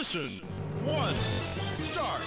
Listen, one, start.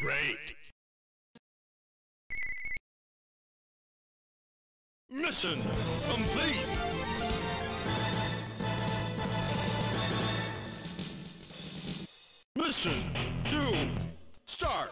break. Mission complete. Mission to start.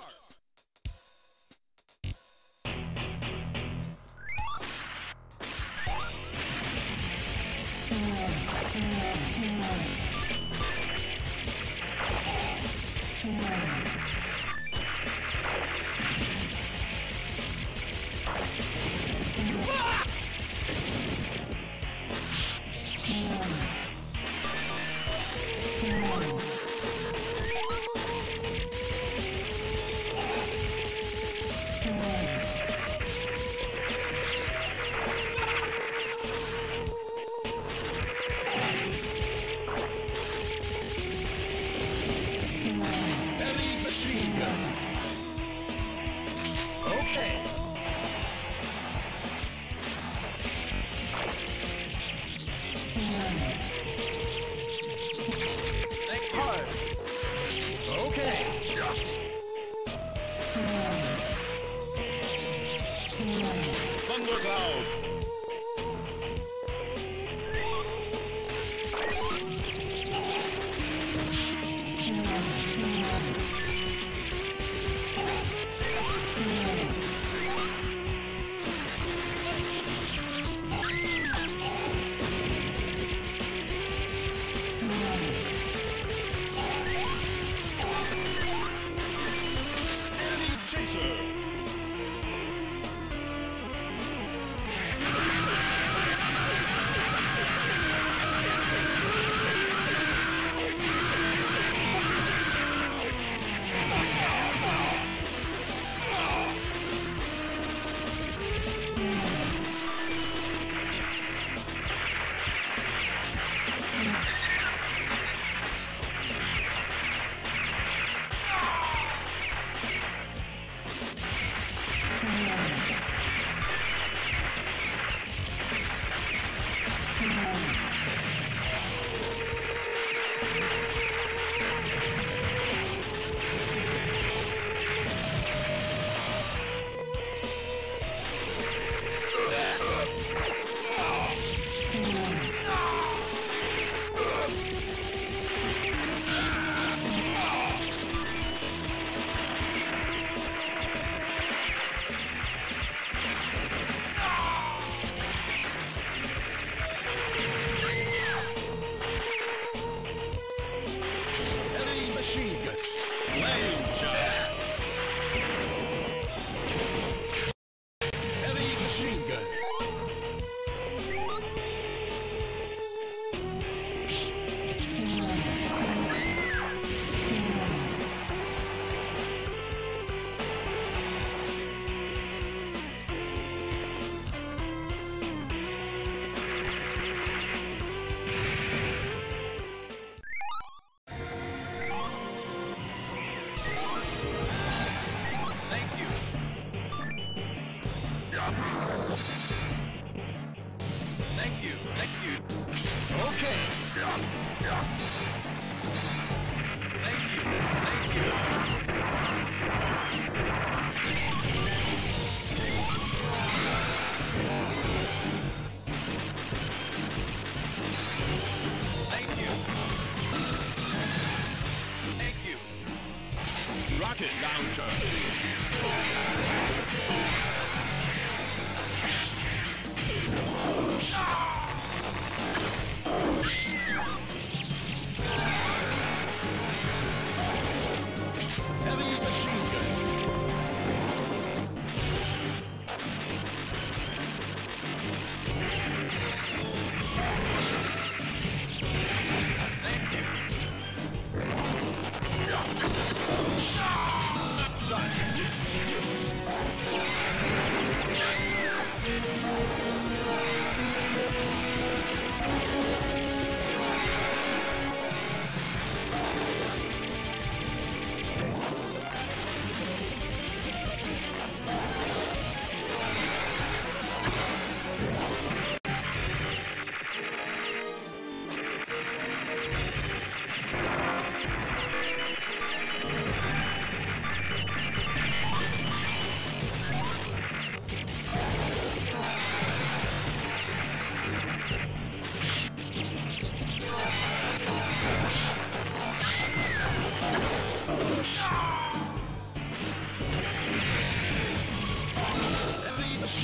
Shut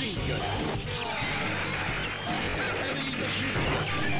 machine gun. Heavy machine gun.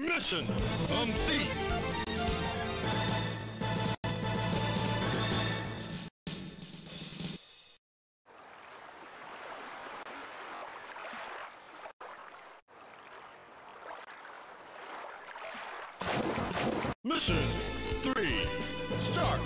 Mission complete! Mission 3, start!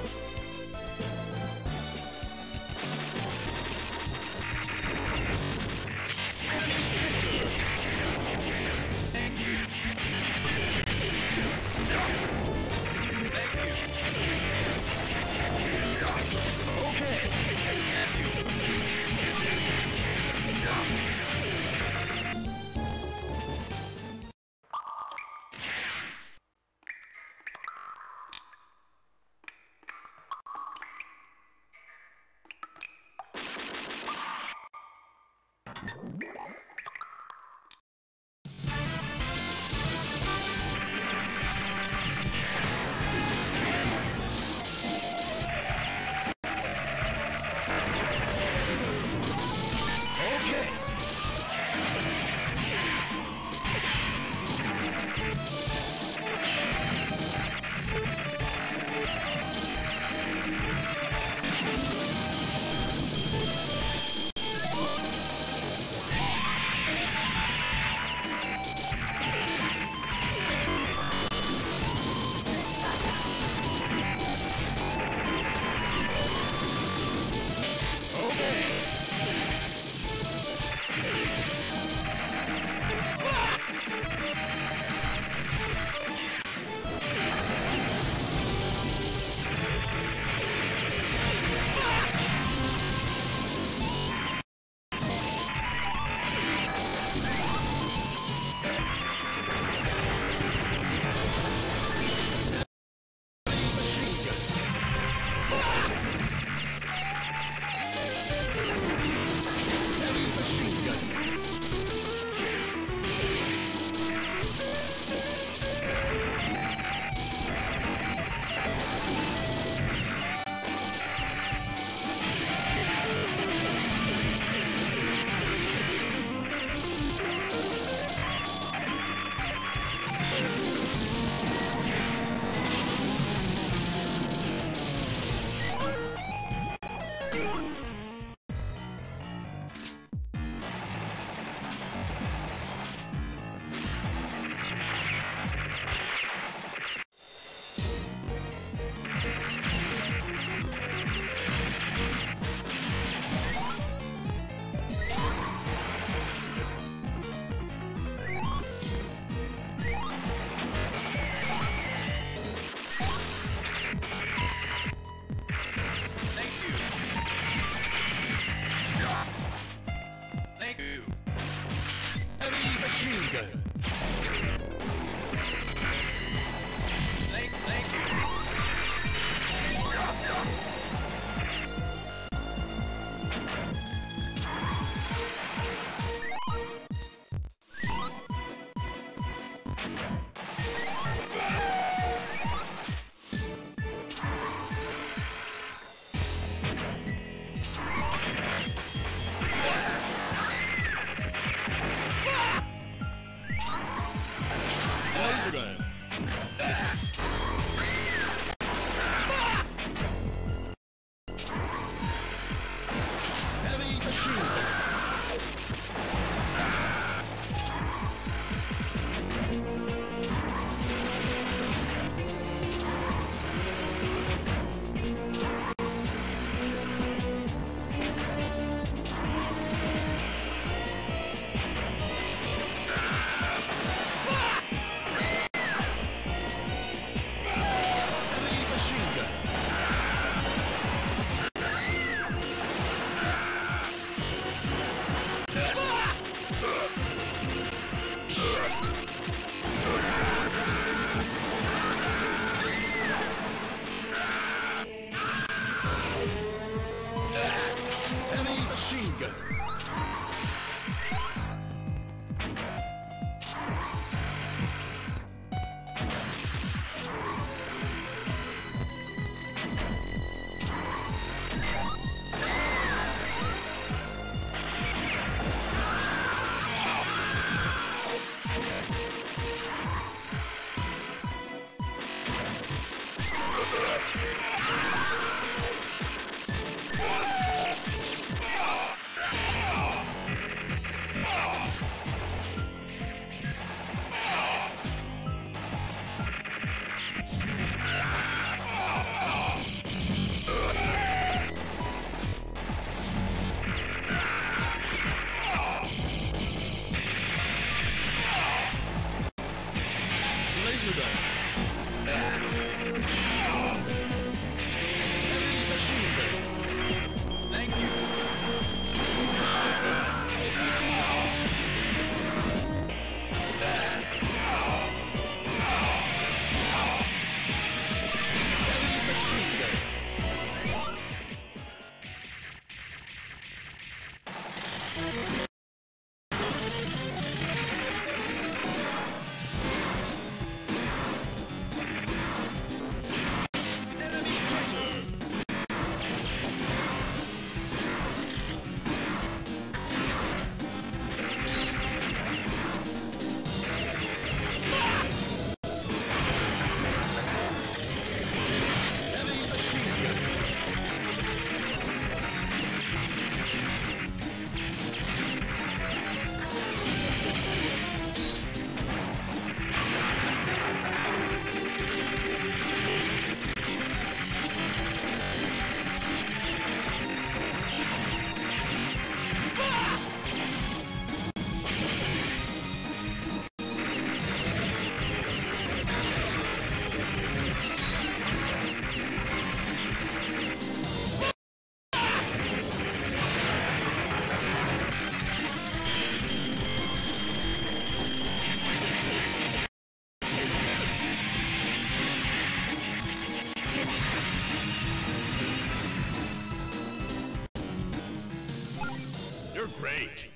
You're great.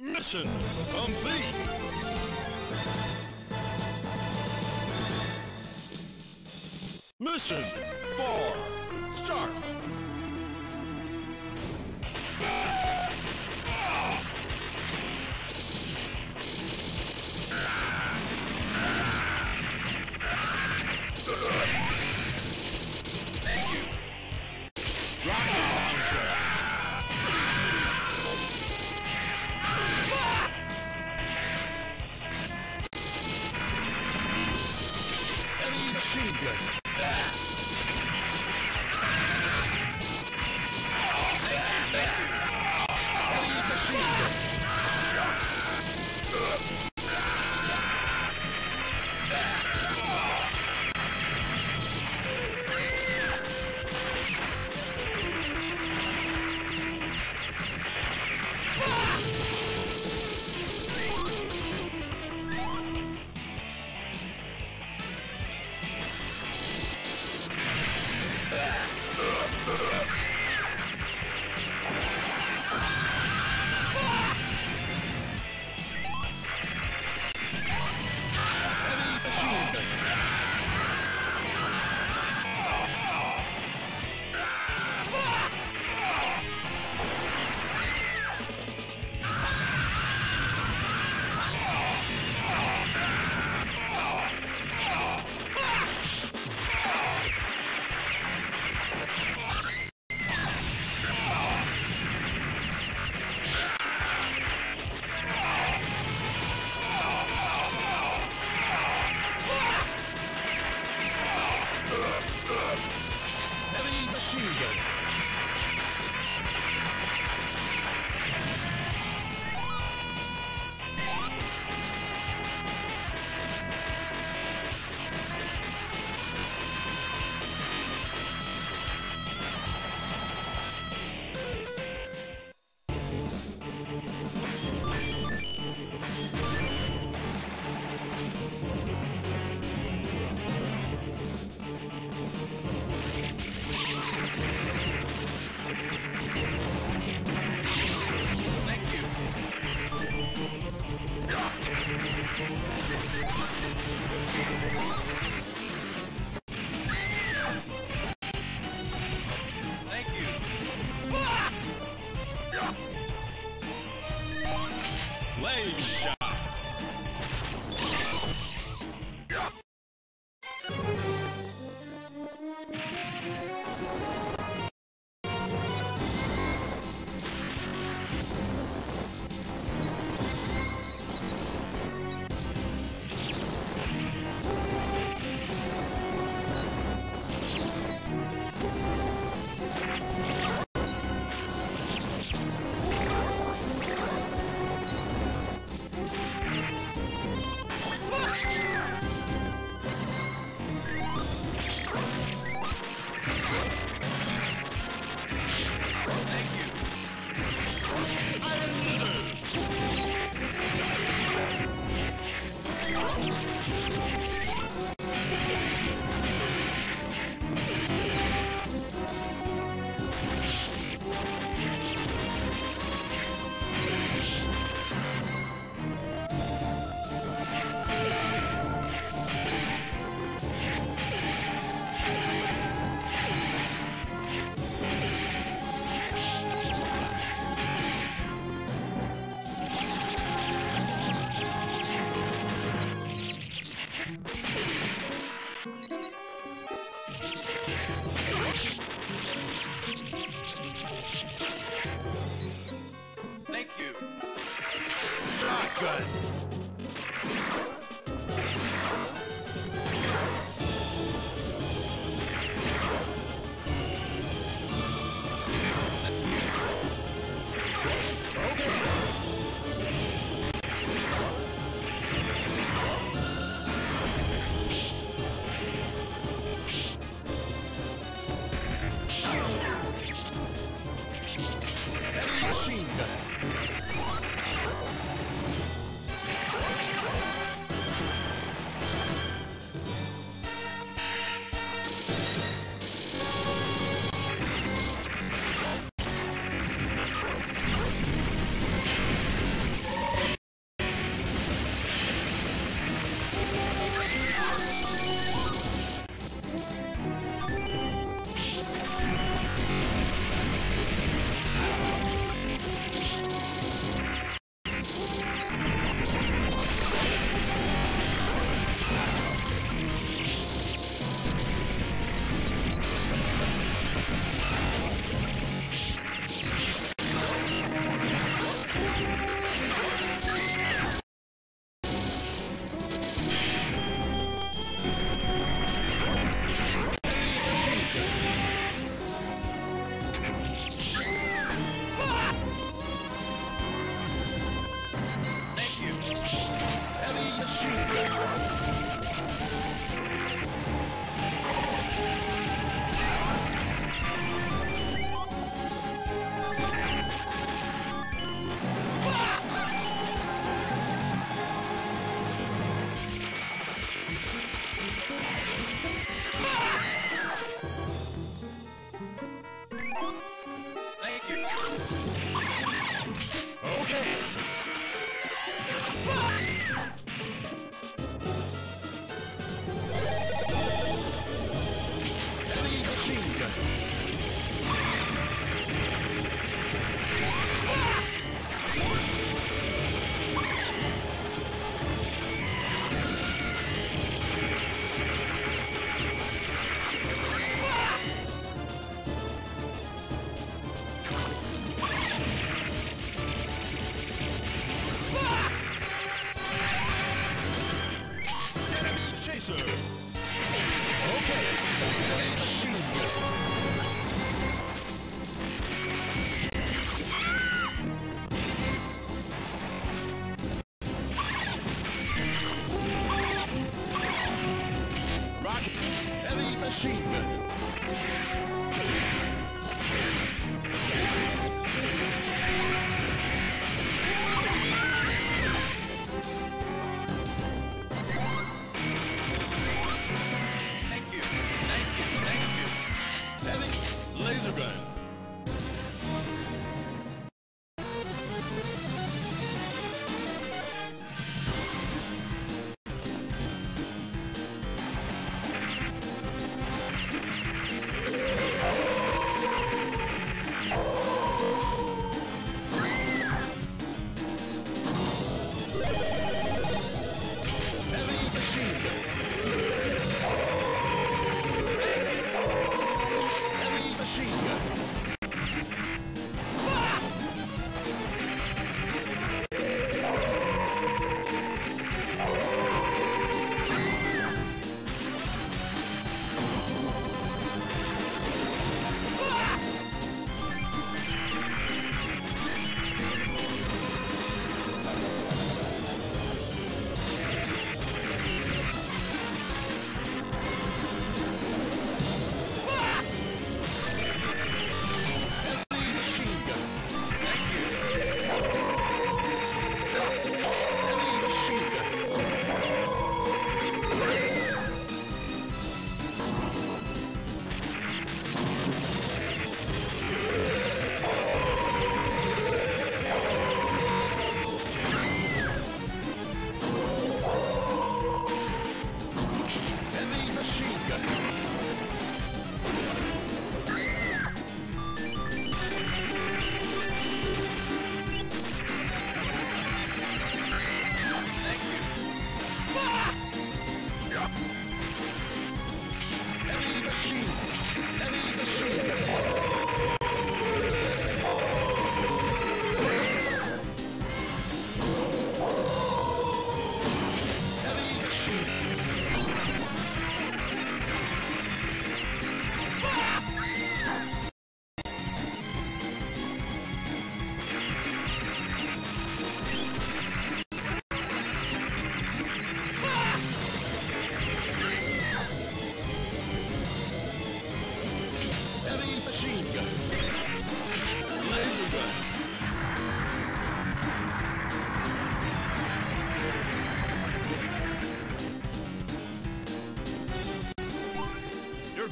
Mission complete. Mission 4. Start. Machine gun.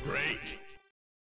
break.